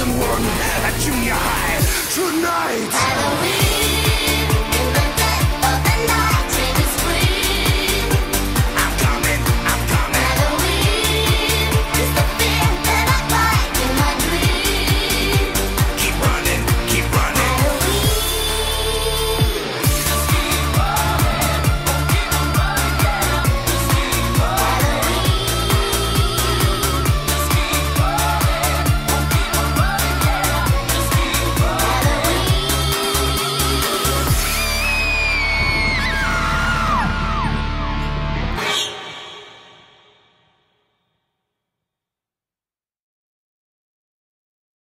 Season 1 at junior high tonight. Halloween.